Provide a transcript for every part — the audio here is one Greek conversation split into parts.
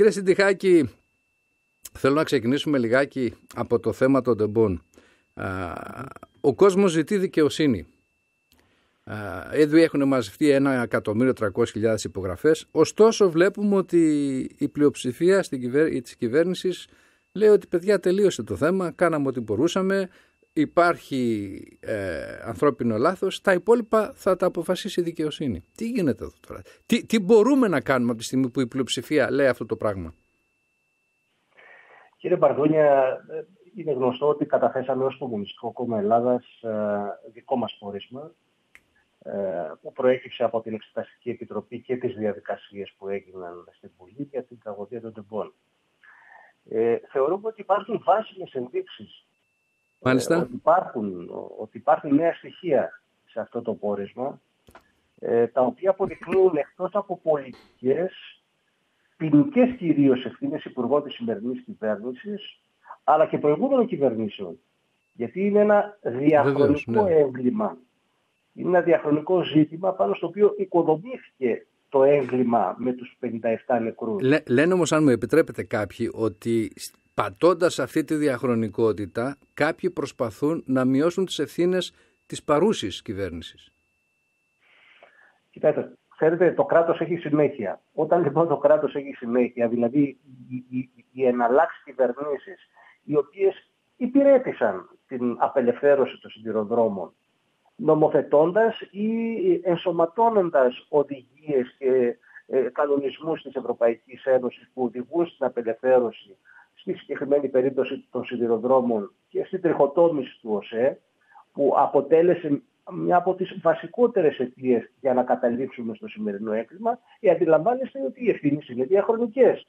Κύριε Συντυχάκη, θέλω να ξεκινήσουμε λιγάκι από το θέμα των τεμπών. Ο κόσμος ζητεί δικαιοσύνη. Εδώ έχουν μαζευτεί 1.300.000 υπογραφές. Ωστόσο βλέπουμε ότι η πλειοψηφία της κυβέρνησης λέει ότι παιδιά τελείωσε το θέμα, κάναμε ό,τι μπορούσαμε, υπάρχει ανθρώπινο λάθος, τα υπόλοιπα θα τα αποφασίσει η δικαιοσύνη. Τι γίνεται εδώ τώρα? Τι μπορούμε να κάνουμε από τη στιγμή που η πλειοψηφία λέει αυτό το πράγμα? Κύριε Μπαρδούνια, είναι γνωστό ότι καταθέσαμε ως Κομμουνιστικό Κόμμα Ελλάδας δικό μας πόρισμα που προέκυψε από την Εξεταστική Επιτροπή και τις διαδικασίες που έγιναν στην Βουλή για την τραγωδία των τεμπών. Θεωρούμε ότι υπάρχουν βάσιμες ενδείξεις, ότι υπάρχουν νέα στοιχεία σε αυτό το πόρισμα, τα οποία αποδεικνύουν εκτός από πολιτικές, ποινικές κυρίως ευθύνες υπουργών της σημερινής κυβέρνησης, αλλά και προηγούμενων κυβερνήσεων. Γιατί είναι ένα διαχρονικό έγκλημα. Είναι ένα διαχρονικό ζήτημα πάνω στο οποίο οικοδομήθηκε το έγκλημα με τους 57 νεκρούς. Λένε όμως, αν μου επιτρέπετε κάποιοι, ότι πατώντας αυτή τη διαχρονικότητα κάποιοι προσπαθούν να μειώσουν τις ευθύνες της παρούσης κυβέρνησης. Κοιτάξτε, ξέρετε, το κράτος έχει συνέχεια. Όταν λοιπόν το κράτος έχει συνέχεια, δηλαδή οι εναλλάξεις κυβερνήσεις, οι οποίες υπηρέτησαν την απελευθέρωση των σιδηροδρόμων, νομοθετώντας ή ενσωματώνοντας οδηγίες και κανονισμούς της Ευρωπαϊκής Ένωσης που οδηγούν στην απελευθέρωση, στη συγκεκριμένη περίπτωση των σιδηροδρόμων και στην τριχοτόμηση του ΟΣΕ, που αποτέλεσε μια από τις βασικότερες αιτίες για να καταλήξουμε στο σημερινό έγκλημα, αντιλαμβάνεστε ότι οι ευθύνες είναι διαχρονικές.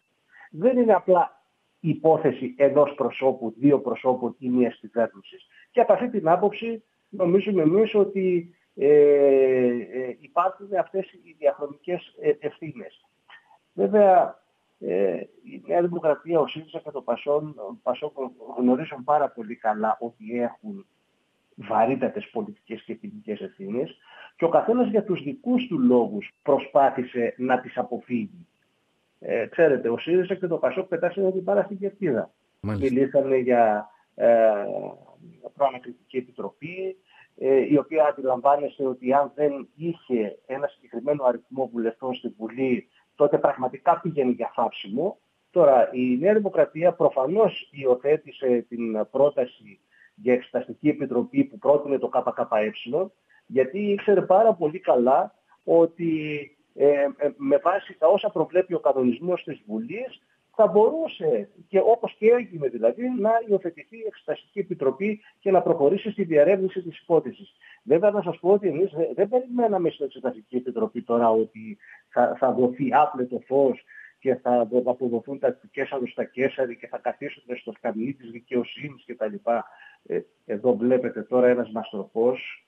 Δεν είναι απλά υπόθεση ενός προσώπου, δύο προσώπων ή μιας κυβέρνησης. Και από αυτή την άποψη νομίζουμε εμείς ότι υπάρχουν αυτές οι διαχρονικές ευθύνες. Βέβαια, η Νέα Δημοκρατία, ο ΣΥΡΙΖΑ και το ΠΑΣΟΚ γνωρίζουν πάρα πολύ καλά ότι έχουν βαρύτατες πολιτικές και ποινικές ευθύνες και ο καθένας για τους δικούς του λόγους προσπάθησε να τις αποφύγει. Ξέρετε, ο ΣΥΡΙΖΑ και το ΠΑΣΟΚ πετάσανε την πάρα στην κερκίδα. Μιλήσανε για προανακριτική επιτροπή, η οποία αντιλαμβάνεστε ότι αν δεν είχε ένα συγκεκριμένο αριθμό βουλευτών στην Βουλή, τότε πραγματικά πήγαινε για θάψιμο. Τώρα η Νέα Δημοκρατία προφανώς υιοθέτησε την πρόταση για Εξεταστική Επιτροπή που πρότεινε το ΚΚΕ, γιατί ήξερε πάρα πολύ καλά ότι με βάση τα όσα προβλέπει ο κανονισμός της Βουλής θα μπορούσε, και όπως και έγινε δηλαδή, να υιοθετηθεί η Εξεταστική Επιτροπή και να προχωρήσει στη διαρεύνηση της υπόθεσης. Βέβαια να σας πω ότι εμείς δεν περιμέναμε στην Εξεταστική Επιτροπή τώρα ότι θα δοθεί άπλετο φως και θα αποδοθούν τα Κέσσαρο στα Κέσσαρη και θα καθίσουν στο σκαμνί της δικαιοσύνης κτλ. Εδώ βλέπετε τώρα ένας μαστροφός.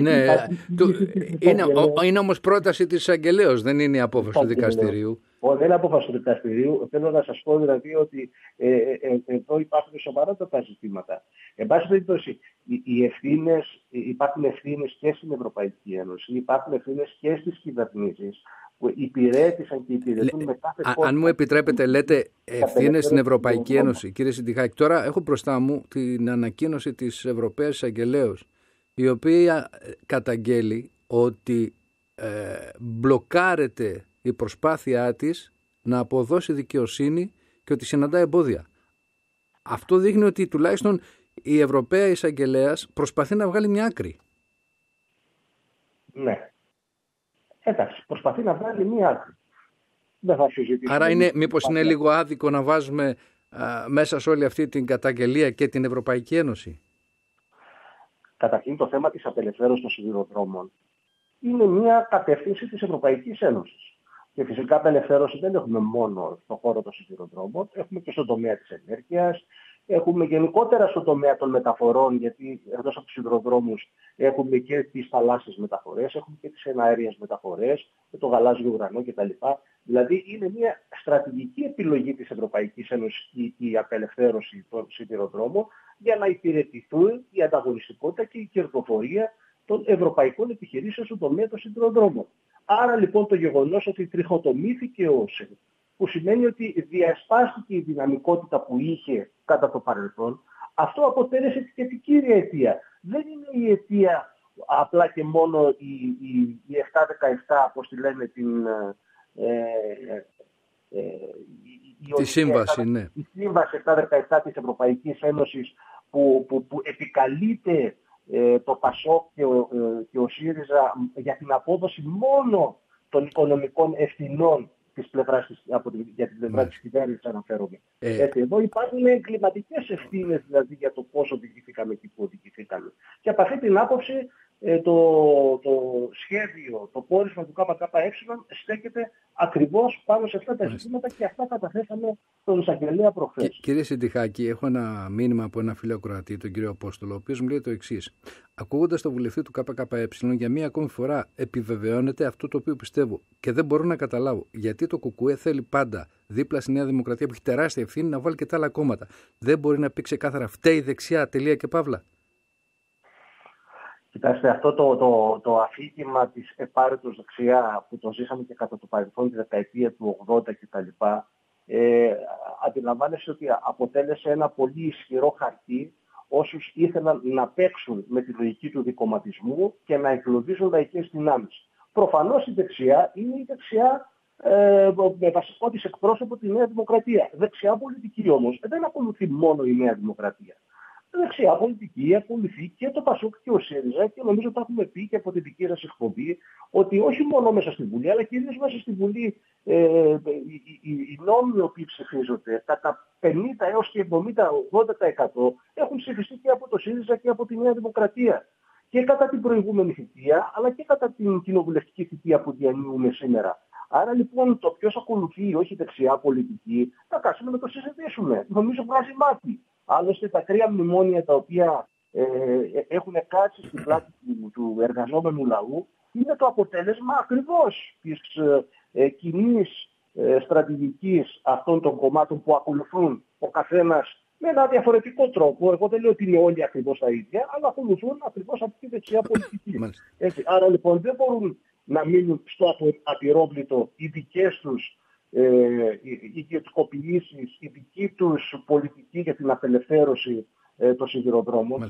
Ναι, είναι όμως πρόταση της εισαγγελέως, δεν είναι η απόφαση του δικαστηρίου. Δεν είναι απόφαση του δικαστηρίου. Θέλω να σας πω δηλαδή ότι εδώ υπάρχουν σοβαρότατα ζητήματα. Εν πάση περιπτώσει, υπάρχουν ευθύνες και στην Ευρωπαϊκή Ένωση, υπάρχουν ευθύνες και στις κυβερνήσεις που υπηρέτησαν και υπηρετούν με κάθε χώρα. Αν μου επιτρέπετε, λέτε ευθύνες στην Ευρωπαϊκή Ένωση. Κύριε Συντυχάκη, τώρα έχω μπροστά μου την ανακοίνωση της Ευρωπαίας Εισαγγελέως, η οποία καταγγέλει ότι μπλοκάρεται η προσπάθειά της να αποδώσει δικαιοσύνη και ότι συναντά εμπόδια. Αυτό δείχνει ότι τουλάχιστον η Ευρωπαία Εισαγγελέας προσπαθεί να βγάλει μια άκρη. Ναι. Εντάξει, προσπαθεί να βγάλει μια άκρη. Δεν θα συζητήσουμε. Άρα μήπως είναι λίγο άδικο να βάζουμε μέσα σε όλη αυτή την καταγγελία και την Ευρωπαϊκή Ένωση? Καταρχήν, το θέμα της απελευθέρωσης των σιδηροδρόμων είναι μια κατεύθυνση της Ευρωπαϊκής Ένωσης. Και φυσικά απελευθέρωση δεν έχουμε μόνο στον χώρο των σιδηροδρόμων, έχουμε και στον τομέα της ενέργειας, έχουμε γενικότερα στον τομέα των μεταφορών, γιατί εκτός από τους σιδηροδρόμους έχουμε και τις θαλάσσιες μεταφορές, έχουμε και τις εναέριες μεταφορές, το γαλάζιο ουρανό κτλ. Δηλαδή είναι μια στρατηγική επιλογή της Ευρωπαϊκής Ένωσης η απελευθέρωση των σιδηροδρόμων για να υπηρετηθούν η ανταγωνιστικότητα και η κερδοφορία των ευρωπαϊκών επιχειρήσεων στον τομέα των σιδηροδρόμων. Άρα λοιπόν το γεγονός ότι τριχοτομήθηκε ο ΟΣΕ που σημαίνει ότι διασπάστηκε η δυναμικότητα που είχε κατά το παρελθόν. Αυτό αποτέλεσε και την κύρια αιτία. Δεν είναι η αιτία απλά και μόνο η 7-17, όπως τη λένε, τη σύμβαση, ναι. Η σύμβαση 7-17 της Ευρωπαϊκής Ένωσης που επικαλείται το ΠΑΣΟΚ και ο ΣΥΡΙΖΑ για την απόδοση μόνο των οικονομικών ευθυνών της πλευράς, για την πλευρά της κυβέρνησης αναφέρομαι. Εδώ υπάρχουν εγκληματικές ευθύνες δηλαδή για το πόσο οδηγηθήκαμε εκεί που οδηγηθήκαμε. Και από αυτή την άποψη το σχέδιο, το πόρισμα του ΚΚΕ στέκεται ακριβώς πάνω σε αυτά τα ζητήματα και αυτά καταθέσαμε στον εισαγγελέα προχθές. Κύριε Συντυχάκη, έχω ένα μήνυμα από ένα φίλο ακροατή, τον κύριο Απόστολο, ο οποίος μου λέει το εξής. Ακούγοντας τον βουλευτή του ΚΚΕ, για μία ακόμη φορά επιβεβαιώνεται αυτό το οποίο πιστεύω και δεν μπορώ να καταλάβω γιατί το ΚΚΕ θέλει πάντα δίπλα στη Νέα Δημοκρατία που έχει τεράστια ευθύνη να βάλει και τα άλλα κόμματα. Δεν μπορεί να πει ξεκάθαρα φταίει δεξιά, τελεία και παύλα. Κοιτάξτε, αυτό το αφήγημα της επάρετος δεξιά που το ζήσαμε και κατά το παρελθόν τη δεκαετία του 80 κτλ. Αντιλαμβάνεσαι ότι αποτέλεσε ένα πολύ ισχυρό χαρτί όσους ήθελαν να παίξουν με τη λογική του δικομματισμού και να εκλογίζουν λαϊκές δυνάμεις. Προφανώς η δεξιά είναι η δεξιά με βασικό της εκπρόσωπο τη Νέα Δημοκρατία. Δεξιά πολιτική όμως δεν ακολουθεί μόνο η Νέα Δημοκρατία. Δεξιά πολιτική ακολουθεί και το ΠΑΣΟΚ και ο ΣΥΡΙΖΑ και νομίζω το έχουμε πει και από τη δική σας εκπομπή ότι όχι μόνο μέσα στη Βουλή αλλά κυρίως μέσα στη Βουλή οι νόμοι οι οποίοι ψηφίζονται κατά 50 έως και 70-80% έχουν ψηφιστεί και από το ΣΥΡΙΖΑ και από τη Νέα Δημοκρατία και κατά την προηγούμενη θητεία αλλά και κατά την κοινοβουλευτική θητεία που διανύουμε σήμερα. Άρα λοιπόν το ποιος ακολουθεί όχι δεξιά πολιτική θα κάτσουμε να το συζητήσουμε. Νομίζω βγάζει μάτι. Άλλωστε τα τρία μνημόνια τα οποία έχουν κάτσει στην πλάτη του εργαζόμενου λαού είναι το αποτέλεσμα ακριβώς της κοινής στρατηγικής αυτών των κομμάτων που ακολουθούν ο καθένας με ένα διαφορετικό τρόπο. Εγώ δεν λέω ότι είναι όλοι ακριβώς τα ίδια, αλλά ακολουθούν ακριβώς αυτή τη δεξιά πολιτική. Έτσι, άρα λοιπόν δεν μπορούν να μείνουν στο απειρόβλητο οι δικές τους ιδιωτικοποιήσεις, η δική τους πολιτική για την απελευθέρωση των σιδηροδρόμων.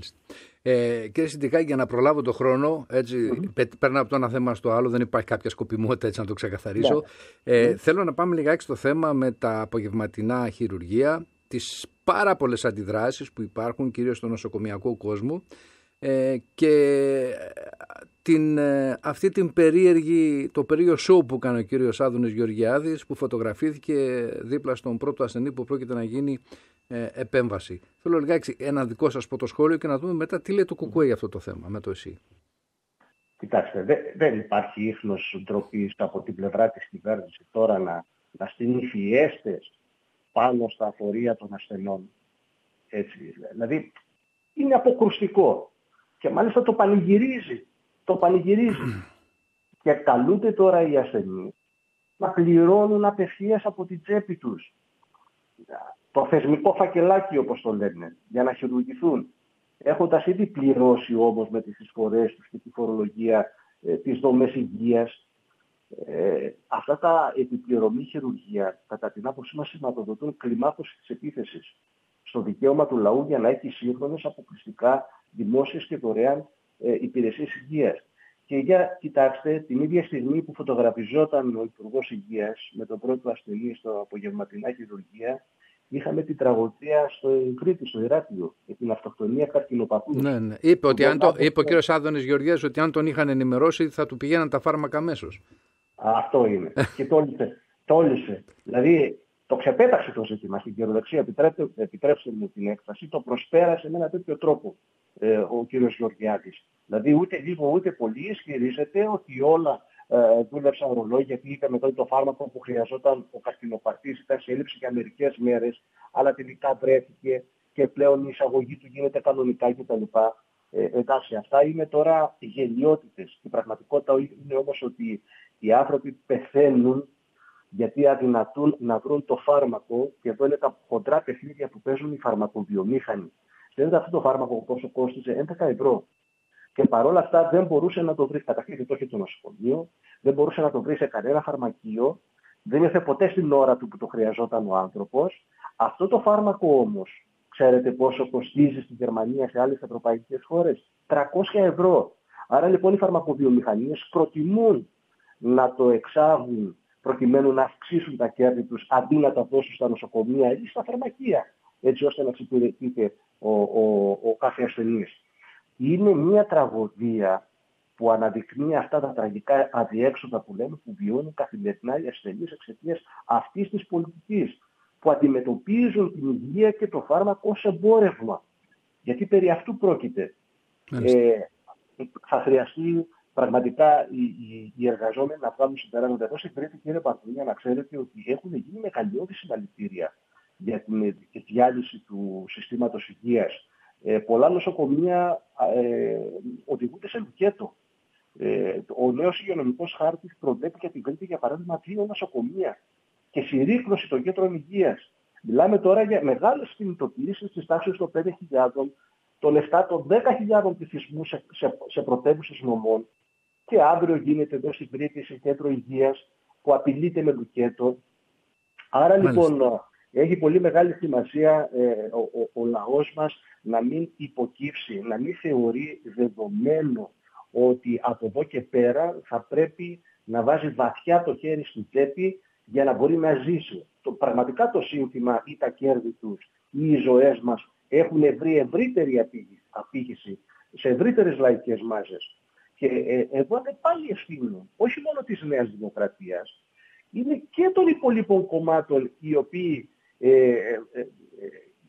Κύριε Συντυχάκη, για να προλάβω το χρόνο, έτσι, περνάω από το ένα θέμα στο άλλο, δεν υπάρχει κάποια σκοπιμότητα έτσι να το ξεκαθαρίσω. Θέλω να πάμε λιγάκι στο θέμα με τα απογευματινά χειρουργεία, τις πάρα πολλές αντιδράσεις που υπάρχουν κυρίως στον νοσοκομιακό κόσμο και αυτή την περίεργη, το περίεργο show που έκανε ο κύριος Άδωνις Γεωργιάδης που φωτογραφήθηκε δίπλα στον πρώτο ασθενή που πρόκειται να γίνει επέμβαση. Θέλω λιγάκι ένα δικό σας πρώτο σχόλιο και να δούμε μετά τι λέει το ΚΚΕ για αυτό το θέμα με το ΕΣΥ. Κοιτάξτε, δεν υπάρχει ίχνος ντροπής από την πλευρά της κυβέρνησης τώρα να στείλει φιέστες πάνω στα αφορία των ασθενών. Έτσι, δηλαδή είναι αποκρουστικό. Και μάλιστα το πανηγυρίζει. Και καλούνται τώρα οι ασθενείς να πληρώνουν απευθείας από την τσέπη τους το θεσμικό φακελάκι όπως το λένε για να χειρουργηθούν. Έχοντας ήδη πληρώσει όμως με τις εισφορές τους και τη φορολογία τις δομές υγείας. Αυτά τα επιπληρωμή χειρουργία κατά την άποψή μας σηματοδοτούν κλιμάκωση της επίθεσης στο δικαίωμα του λαού για να έχει σύγχρονες αποκλειστικά δημόσιες και δωρεάν υπηρεσίες υγείας. Και για κοιτάξτε, την ίδια στιγμή που φωτογραφιζόταν ο Υπουργός Υγείας με τον πρώτο ασθενή στο απογευματινά χειρουργία, είχαμε την τραγωδία στο Κρήτη, στο Ηράκλειο, για την αυτοκτονία καρκινοπαθούς. Ναι, ναι. Είπε ο κύριος Άδωνης Γεωργιάδης ότι αν τον είχαν ενημερώσει θα του πηγαίναν τα φάρμακα αμέσως. Αυτό είναι. Και τόλισε. Δηλαδή, το ξεπέταξε το ζήτημα στην κυριολεξία, επιτρέψτε μου την έκφραση, το προσπέρασε με ένα τέτοιο τρόπο ο κύριος Γεωργιάδης. Δηλαδή ούτε λίγο ούτε πολύ ισχυρίζεται ότι όλα δούλεψαν ρολό γιατί είχαμε τότε το φάρμακο που χρειαζόταν ο καρκινοπαθής, ήταν σε έλλειψη για μερικές μέρες, αλλά τελικά βρέθηκε και πλέον η εισαγωγή του γίνεται κανονικά κτλ. Εντάξει, αυτά είναι τώρα γελιότητες. Η πραγματικότητα είναι όμως ότι οι άνθρωποι πεθαίνουν γιατί αδυνατούν να βρουν το φάρμακο και εδώ είναι τα χοντρά παιχνίδια που παίζουν οι φαρμακοβιομήχανοι. Στέλνετε αυτό το φάρμακο πόσο κόστιζε, 11 ευρώ. Και παρόλα αυτά δεν μπορούσε να το βρει, καταρχήν δεν το είχε το νοσοκομείο, δεν μπορούσε να το βρει σε κανένα φαρμακείο δεν ήρθε ποτέ στην ώρα του που το χρειαζόταν ο άνθρωπος. Αυτό το φάρμακο όμως, ξέρετε πόσο κοστίζει στη Γερμανία, σε άλλες ευρωπαϊκές χώρες? 300 ευρώ. Άρα λοιπόν οι φαρμακοβιομηχανίες προτιμούν να το εξάγουν προκειμένου να αυξήσουν τα κέρδη τους αντί να τα δώσουν στα νοσοκομεία ή στα φαρμακεία, έτσι ώστε να εξυπηρετείται ο κάθε ασθενής. Είναι μια τραγωδία που αναδεικνύει αυτά τα τραγικά αδιέξοδα που λέμε, που βιώνουν καθημερινά οι ασθενείς εξαιτίας αυτής της πολιτικής, που αντιμετωπίζουν την υγεία και το φάρμακο ως εμπόρευμα. Γιατί περί αυτού πρόκειται. Θα χρειαστεί πραγματικά οι εργαζόμενοι να βγάλουν συμπεράσματα. Εδώ στην Κρήτη, κύριε Μπαρδούνια, να ξέρετε ότι έχουν γίνει μεγαλειώδη συναλλητήρια για την διάλυση του συστήματος υγείας. Πολλά νοσοκομεία οδηγούνται σε λουκέτο. Ο νέος υγειονομικός χάρτης προβλέπει για την Κρήτη, για παράδειγμα, 2 νοσοκομεία και συρρήκνωση των κέντρων υγείας. Μιλάμε τώρα για μεγάλες κινητοποιήσεις της τάξης των 5.000, των 7, των 10.000 πληθυσμού σε πρωτεύουσες νομών. Και αύριο γίνεται εδώ στην Κρήτη σε κέντρο υγείας που απειλείται με λουκέτο. Άρα λοιπόν έχει πολύ μεγάλη σημασία ο λαός μας να μην υποκύψει, να μην θεωρεί δεδομένο ότι από εδώ και πέρα θα πρέπει να βάζει βαθιά το χέρι στην τσέπη για να μπορεί να ζήσει. Πραγματικά το σύνθημα ή τα κέρδη τους ή οι ζωές μας έχουν ευρύτερη απήχηση σε ευρύτερες λαϊκές μάζες. Και εδώ είναι πάλι ευθύνη, όχι μόνο της Νέας Δημοκρατίας, είναι και των υπολείπων κομμάτων οι οποίοι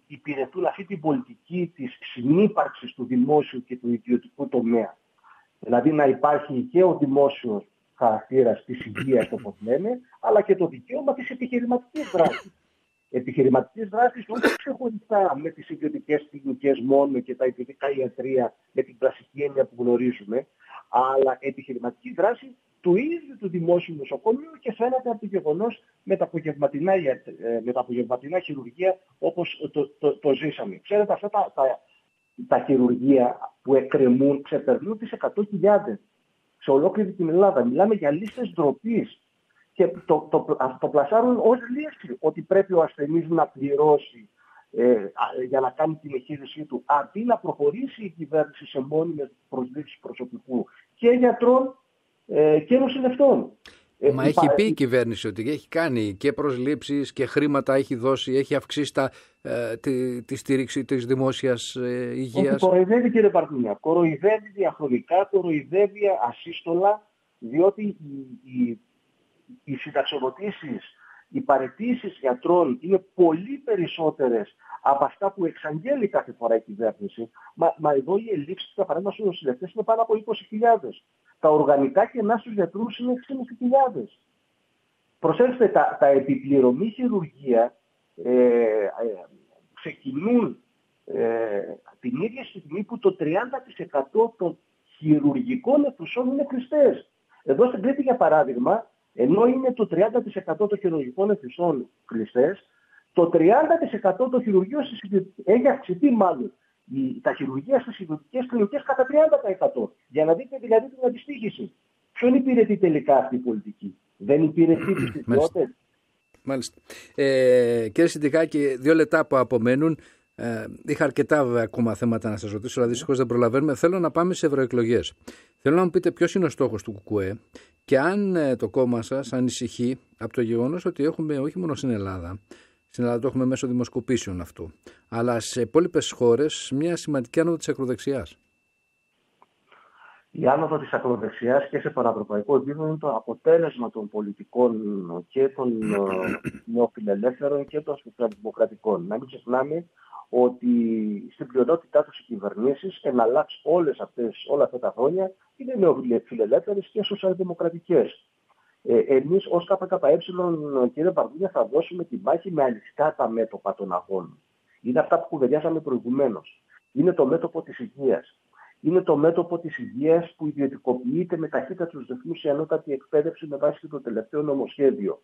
υπηρετούν αυτή την πολιτική της συνύπαρξης του δημόσιου και του ιδιωτικού τομέα. Δηλαδή να υπάρχει και ο δημόσιος χαρακτήρας της υγείας, όπως λέμε, αλλά και το δικαίωμα της επιχειρηματικής δράσης. Επιχειρηματικής δράσης όχι ξεχωριστά με τις ιδιωτικές κλινικές μόνο και τα ιδιωτικά ιατρεία με την κλασική έννοια που γνωρίζουμε, αλλά επιχειρηματική δράση του ίδιου του δημόσιου νοσοκομείου και φαίνεται από το γεγονός με τα απογευματινά χειρουργεία όπως το ζήσαμε. Ξέρετε, αυτά τα χειρουργεία που εκκρεμούν ξεπερνούν τις 100.000 σε ολόκληρη την Ελλάδα. Μιλάμε για λίστες ντροπής και το πλασάρουν ως λύση ότι πρέπει ο ασθενής να πληρώσει για να κάνει την εγχείρησή του, αντί να προχωρήσει η κυβέρνηση σε μόνιμες προσλήψεις προσωπικού και γιατρών και νοσηλευτών. Μα έχει πει η κυβέρνηση ότι έχει κάνει και προσλήψεις και χρήματα έχει δώσει, έχει αυξήσει τη στήριξη της δημόσιας υγείας. Κοροϊδεύει, κύριε Μπαρδούνια, κοροϊδεύει διαχρονικά, κοροϊδεύει ασύστολα, διότι οι συνταξιοδοτήσεις, οι παραιτήσεις γιατρών είναι πολύ περισσότερες από αυτά που εξαγγέλει κάθε φορά η κυβέρνηση. Μα εδώ οι ελλείψεις, για παράδειγμα, στους νοσηλευτές είναι πάνω από 20.000. Τα οργανικά κενά στους γιατρούς είναι 6.500. Προσέξτε, τα επιπληρωμή χειρουργεία ξεκινούν την ίδια στιγμή που το 30% των χειρουργικών αιθουσών είναι κλειστές. Εδώ στην Κρήτη, για παράδειγμα, ενώ είναι το 30% των χειρουργικών αιθουσών κλειστές, το 30% των χειρουργείων έχει αυξηθεί μάλλον. Τα χειρουργεία στις ιδιωτικές κλινικές κατά 30%. Για να δείτε δηλαδή την αντιστοίχηση. Ποιον υπηρετεί τελικά αυτή η πολιτική? Δεν υπηρετεί τις ιδιότητες. Μάλιστα. Κύριε Συντυχάκη, 2 λεπτά που απομένουν. Είχα αρκετά ακόμα θέματα να σας ρωτήσω, αλλά δυστυχώς δεν προλαβαίνουμε. Θέλω να πάμε σε ευρωεκλογές. Θέλω να μου πείτε ποιος είναι ο στόχος του ΚΚΕ και αν το κόμμα σας ανησυχεί από το γεγονός ότι έχουμε όχι μόνο στην Ελλάδα. Στην Ελλάδα το έχουμε μέσω δημοσκοπήσεων αυτό. Αλλά σε υπόλοιπες χώρες μια σημαντική άνοδο της ακροδεξιάς. Η άνοδο της ακροδεξιάς και σε παραευρωπαϊκό επίπεδο είναι το αποτέλεσμα των πολιτικών και των νεοφιλελεύθερων και των σοσιαλδημοκρατικών. Να μην ξεχνάμε ότι στην πλειονότητά τους οι κυβερνήσεις εναλλάξ όλα αυτά τα χρόνια είναι νεοφιλελεύθερες και σοσιαλδημοκρατικές. Εμείς ως ΚΚΕ, κύριε Μπαρδούνια, θα δώσουμε τη μάχη με ανοιχτά τα μέτωπα των αγώνων. Είναι αυτά που κουβεντιάσαμε προηγουμένως. Είναι το μέτωπο της υγείας. Είναι το μέτωπο της υγείας που ιδιωτικοποιείται με ταχύτητα τους ρυθμούς η ανώτατη εκπαίδευση με βάση και το τελευταίο νομοσχέδιο.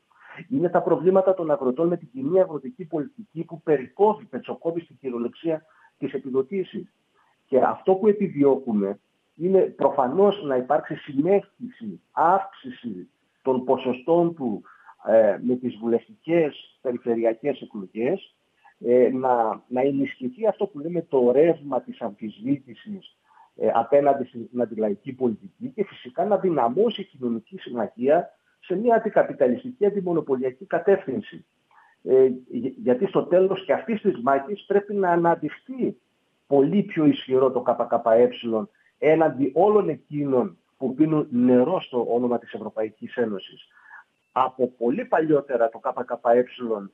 Είναι τα προβλήματα των αγροτών με την κοινή αγροτική πολιτική που περικόβει, πετσοκόβει στην κυριολεξία τις επιδοτήσεις. Και αυτό που επιδιώκουμε είναι προφανώς να υπάρξει συνέχιση, αύξηση των ποσοστών του με τις βουλευτικές περιφερειακές εκλογές να ενισχυθεί αυτό που λέμε το ρεύμα της αμφισβήτησης απέναντι στην αντιλαϊκή πολιτική και φυσικά να δυναμώσει η κοινωνική συμμαχία σε μια αντικαπιταλιστική, αντιμονοπολιακή κατεύθυνση. Γιατί στο τέλος και αυτής της μάχης πρέπει να αναδειχθεί πολύ πιο ισχυρό το ΚΚΕ έναντι όλων εκείνων που πίνουν νερό στο όνομα της Ευρωπαϊκής Ένωσης. Από πολύ παλιότερα το ΚΚΕ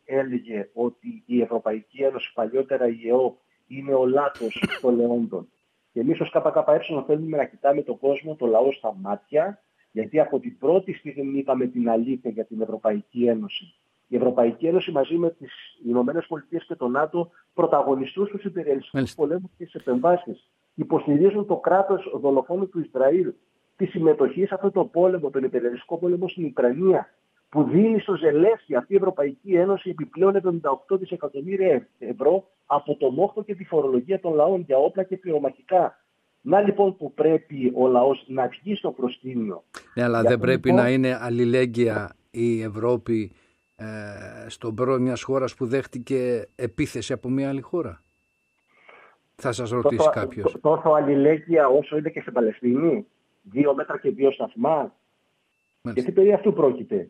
έλεγε ότι η Ευρωπαϊκή Ένωση, παλιότερα η ΕΟ, είναι ο λάτος των αιώντων. Και εμείς ως ΚΚΕ θέλουμε να κοιτάμε τον κόσμο, τον λαό στα μάτια, γιατί από την πρώτη στιγμή είπαμε την αλήθεια για την Ευρωπαϊκή Ένωση. Η Ευρωπαϊκή Ένωση μαζί με τις Ηνωμένες Πολιτείες και το ΝΑΤΟ πρωταγωνιστούν στους υπεριαλιστικούς πολέμους και τις επεμβάσεις. Υποστηρίζουν το κράτος δολοφόνου του Ισραήλ, τη συμμετοχή σε αυτόν τον πόλεμο, τον υπεριαλιστικό πόλεμο στην Ουκρανία, που δίνει στο Ζελένσκι αυτή η Ευρωπαϊκή Ένωση επιπλέον 78 δισεκατομμύρια ευρώ από το μόχθο και τη φορολογία των λαών για όπλα και πυρομαχικά. Να λοιπόν που πρέπει ο λαός να βγει στο προσκήνιο. Ναι, αλλά δεν πρέπει να είναι αλληλέγγυα η Ευρώπη στον πρώην μιας χώρας που δέχτηκε επίθεση από μια άλλη χώρα? Θα σας ρωτήσει κάποιος. Τόσο αλληλέγγυα όσο είναι και στην Παλαιστίνη. 2 μέτρα και 2 σταθμά. Γιατί περί αυτού πρόκειται.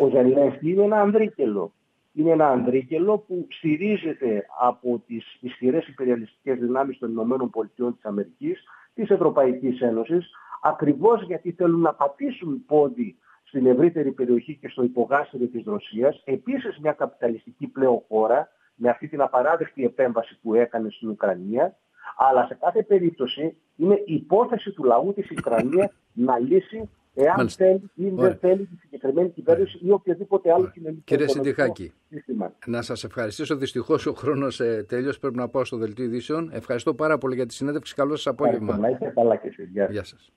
Ο Ζελένσκι είναι ένα ανδρίκελο. Είναι ένα ανδρίκελο που στηρίζεται από τις ισχυρές υπεριαλιστικές δυνάμεις των Ηνωμένων Πολιτειών της Αμερικής, της Ευρωπαϊκής Ένωσης, ακριβώς γιατί θέλουν να πατήσουν πόδι στην ευρύτερη περιοχή και στο υπογάστριο της Ρωσίας, επίσης μια καπιταλιστική πλέον χώρα, με αυτή την απαράδεκτη επέμβαση που έκανε στην Ουκρανία, αλλά σε κάθε περίπτωση είναι υπόθεση του λαού της Ουκρανίας να λύσει εάν θέλει ή δεν θέλει τη συγκεκριμένη κυβέρνηση ή οποιοδήποτε άλλο κοινωνικό σύστημα. Κύριε Συντυχάκη, να σας ευχαριστήσω. Δυστυχώς ο χρόνος τέλειωσε. Πρέπει να πάω στο δελτίο ειδήσεων. Ευχαριστώ πάρα πολύ για τη συνέντευξη. Καλό σας απόγευμα. Καλά, καλά και εσύ. Γεια σας.